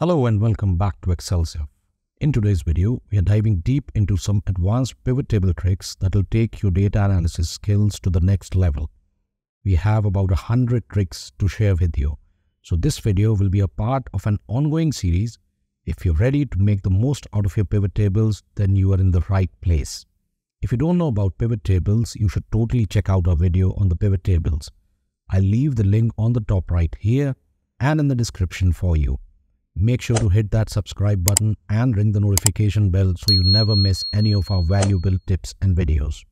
Hello and welcome back to Xcelsive. In today's video, we are diving deep into some advanced pivot table tricks that will take your data analysis skills to the next level. We have about 100 tricks to share with you. So this video will be a part of an ongoing series. If you're ready to make the most out of your pivot tables, then you are in the right place. If you don't know about pivot tables, you should totally check out our video on the pivot tables. I'll leave the link on the top right here and in the description for you. Make sure to hit that subscribe button and ring the notification bell so you never miss any of our valuable tips and videos.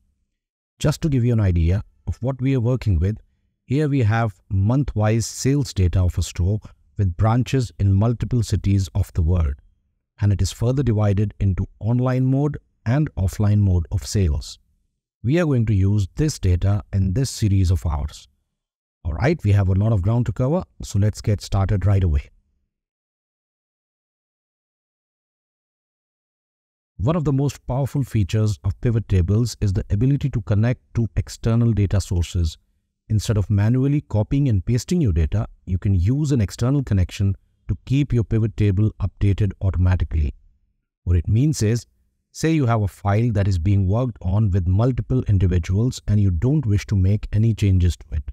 Just to give you an idea of what we are working with, here we have month-wise sales data of a store with branches in multiple cities of the world, and it is further divided into online mode and offline mode of sales. We are going to use this data in this series of ours. Alright, we have a lot of ground to cover, so let's get started right away. One of the most powerful features of pivot tables is the ability to connect to external data sources. Instead of manually copying and pasting your data, you can use an external connection to keep your pivot table updated automatically. What it means is, say you have a file that is being worked on with multiple individuals and you don't wish to make any changes to it.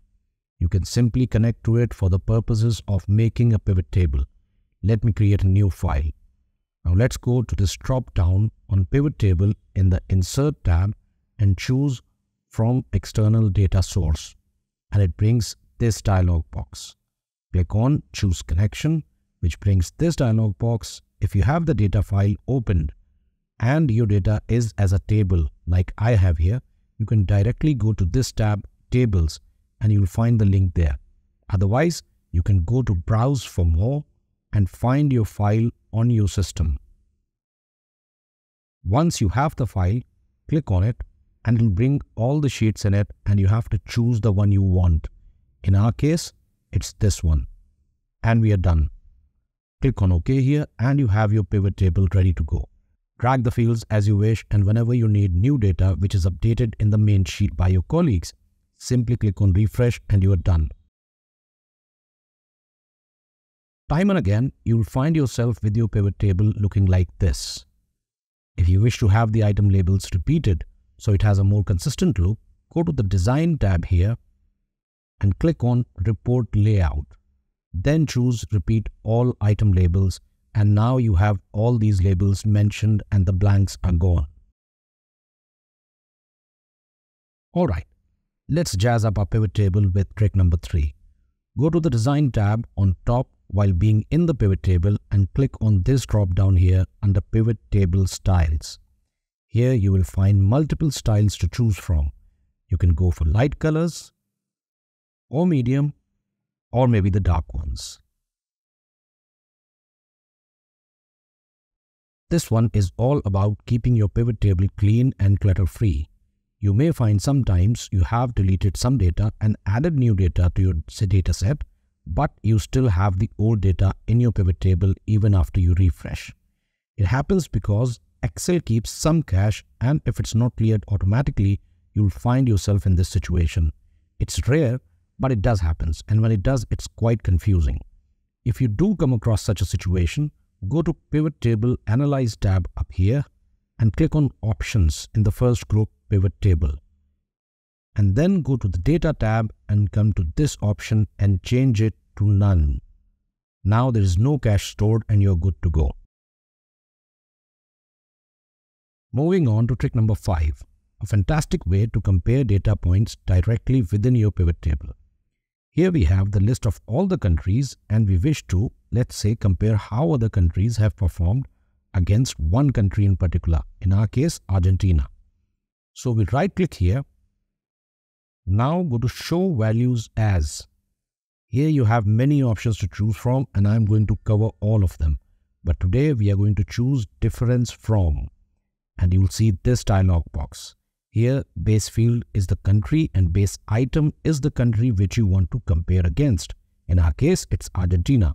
You can simply connect to it for the purposes of making a pivot table. Let me create a new file. Now let's go to this drop down on pivot table in the insert tab and choose from external data source, and it brings this dialog box. Click on choose connection, which brings this dialog box. If you have the data file opened and your data is as a table like I have here, you can directly go to this tab tables and you'll find the link there. Otherwise, you can go to browse for more and find your file on your system. Once you have the file, click on it and it will bring all the sheets in it, and you have to choose the one you want. In our case, it's this one, and we are done. Click on OK here and you have your pivot table ready to go. Drag the fields as you wish, and whenever you need new data which is updated in the main sheet by your colleagues, simply click on refresh and you are done. Time and again, you will find yourself with your pivot table looking like this. If you wish to have the item labels repeated so it has a more consistent look, go to the Design tab here and click on Report Layout. Then choose Repeat All Item Labels, and now you have all these labels mentioned and the blanks are gone. Alright, let's jazz up our pivot table with trick number 3. Go to the Design tab on top while being in the pivot table and click on this drop down here under pivot table styles. Here you will find multiple styles to choose from. You can go for light colors or medium or maybe the dark ones. This one is all about keeping your pivot table clean and clutter free. You may find sometimes you have deleted some data and added new data to your dataset, but you still have the old data in your pivot table even after you refresh. It happens because Excel keeps some cache, and if it's not cleared automatically, you'll find yourself in this situation. It's rare, but it does happen, and when it does, it's quite confusing. If you do come across such a situation, go to Pivot Table Analyze tab up here and click on Options in the first group Pivot Table, and then go to the Data tab and come to this option and change it to None. Now there is no cache stored and you're good to go. Moving on to trick number 5, a fantastic way to compare data points directly within your pivot table. Here we have the list of all the countries, and we wish to, let's say, compare how other countries have performed against one country in particular, in our case Argentina. So we right click here. Now go to show values as. Here you have many options to choose from, and I'm going to cover all of them, but today we are going to choose difference from, and you will see this dialog box. Here base field is the country and base item is the country which you want to compare against. In our case, it's Argentina.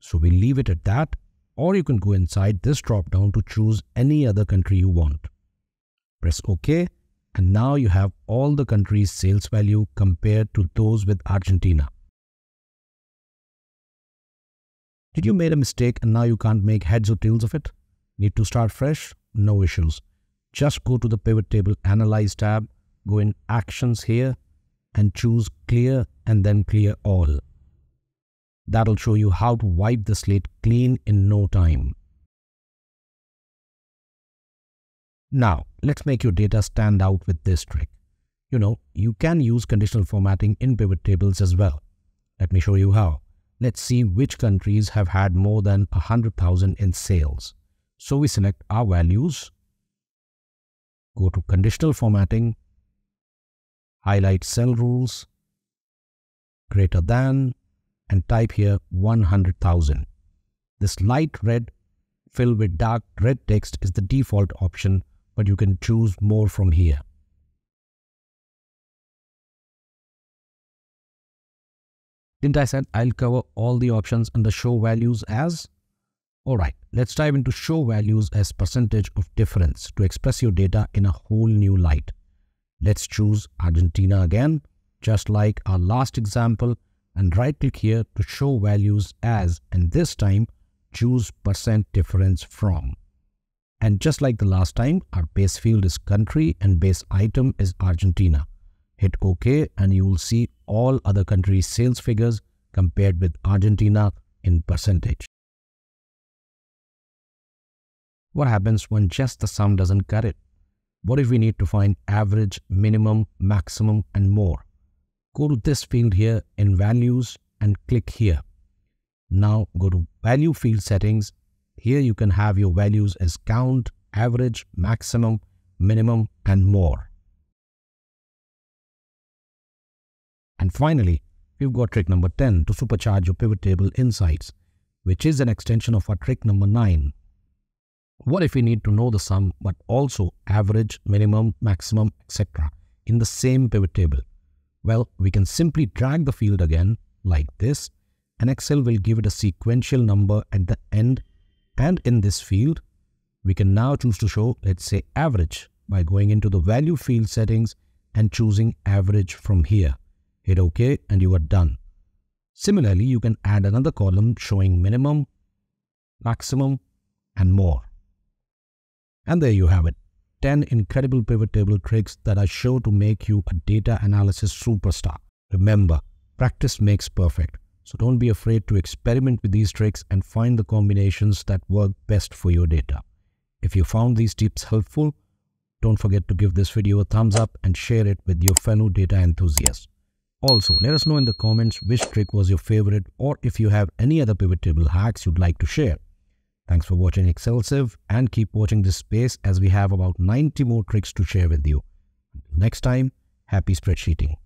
So we leave it at that, or you can go inside this drop down to choose any other country you want. Press OK. And now you have all the countries' sales value compared to those with Argentina. Did you made a mistake and now you can't make heads or tails of it? Need to start fresh? No issues. Just go to the pivot table analyze tab, go in actions here and choose clear and then clear all. That'll show you how to wipe the slate clean in no time. Now, let's make your data stand out with this trick. You know, you can use conditional formatting in pivot tables as well. Let me show you how. Let's see which countries have had more than 100,000 in sales. So we select our values, go to conditional formatting, highlight cell rules, greater than, and type here 100,000. This light red filled with dark red text is the default option, but you can choose more from here. Didn't I said I'll cover all the options under show values as? Alright, let's dive into show values as percentage of difference to express your data in a whole new light. Let's choose Argentina again, just like our last example, and right click here to show values as, and this time choose percent difference from. And just like the last time, our base field is country and base item is Argentina. Hit OK and you will see all other countries' sales figures compared with Argentina in percentage. What happens when just the sum doesn't cut it? What if we need to find average, minimum, maximum and more? Go to this field here in values and click here. Now go to value field settings. Here you can have your values as count, average, maximum, minimum and more. And finally, we've got trick number 10 to supercharge your pivot table insights, which is an extension of our trick number 9. What if we need to know the sum but also average, minimum, maximum, etc. in the same pivot table? Well, we can simply drag the field again like this and Excel will give it a sequential number at the end, and in this field, we can now choose to show, let's say, average by going into the value field settings and choosing average from here. Hit OK and you are done. Similarly, you can add another column showing minimum, maximum and more. And there you have it, 10 incredible pivot table tricks that are sure to make you a data analysis superstar. Remember, practice makes perfect. So don't be afraid to experiment with these tricks and find the combinations that work best for your data. If you found these tips helpful, don't forget to give this video a thumbs up and share it with your fellow data enthusiasts. Also, let us know in the comments which trick was your favorite or if you have any other pivot table hacks you'd like to share. Thanks for watching Xcelsive and keep watching this space as we have about 90 more tricks to share with you. Until next time, happy spreadsheeting.